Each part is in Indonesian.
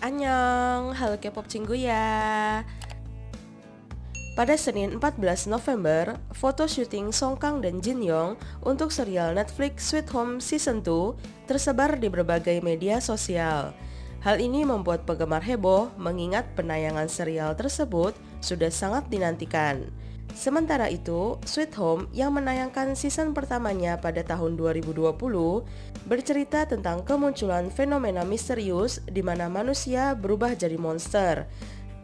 Annyeong, halo K-pop Cingguya. Pada Senin 14 November, foto syuting Song Kang dan Jinyoung untuk serial Netflix Sweet Home Season 2 tersebar di berbagai media sosial. Hal ini membuat penggemar heboh mengingat penayangan serial tersebut sudah sangat dinantikan. Sementara itu, Sweet Home yang menayangkan season pertamanya pada tahun 2020 bercerita tentang kemunculan fenomena misterius di mana manusia berubah jadi monster.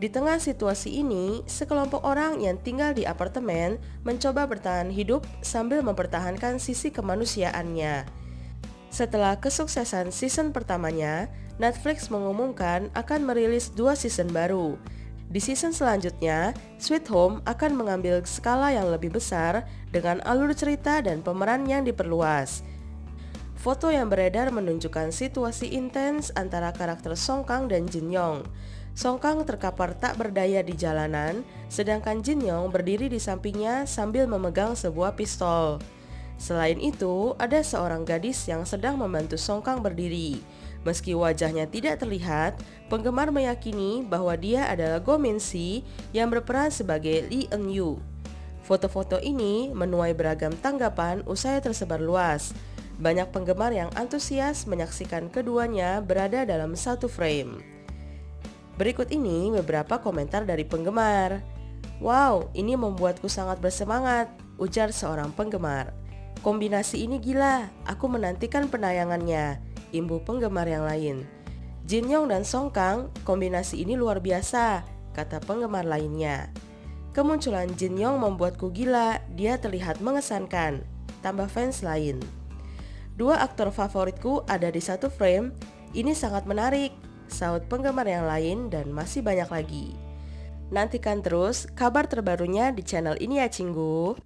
Di tengah situasi ini, sekelompok orang yang tinggal di apartemen mencoba bertahan hidup sambil mempertahankan sisi kemanusiaannya. Setelah kesuksesan season pertamanya, Netflix mengumumkan akan merilis 2 season baru. Di season selanjutnya, Sweet Home akan mengambil skala yang lebih besar dengan alur cerita dan pemeran yang diperluas. Foto yang beredar menunjukkan situasi intens antara karakter Song Kang dan Jinyoung. Song Kang terkapar tak berdaya di jalanan, sedangkan Jinyoung berdiri di sampingnya sambil memegang sebuah pistol. Selain itu, ada seorang gadis yang sedang membantu Song Kang berdiri. Meski wajahnya tidak terlihat, penggemar meyakini bahwa dia adalah Go Min Si yang berperan sebagai Lee Eun Yu. Foto-foto ini menuai beragam tanggapan usai tersebar luas. Banyak penggemar yang antusias menyaksikan keduanya berada dalam satu frame. Berikut ini beberapa komentar dari penggemar. "Wow, ini membuatku sangat bersemangat," ujar seorang penggemar. "Kombinasi ini gila, aku menantikan penayangannya," imbu penggemar yang lain. "Jinyoung dan Song Kang, kombinasi ini luar biasa," kata penggemar lainnya. "Kemunculan Jinyoung membuatku gila, dia terlihat mengesankan," tambah fans lain. "Dua aktor favoritku ada di satu frame, ini sangat menarik," saut penggemar yang lain dan masih banyak lagi. Nantikan terus kabar terbarunya di channel ini ya Cinggu.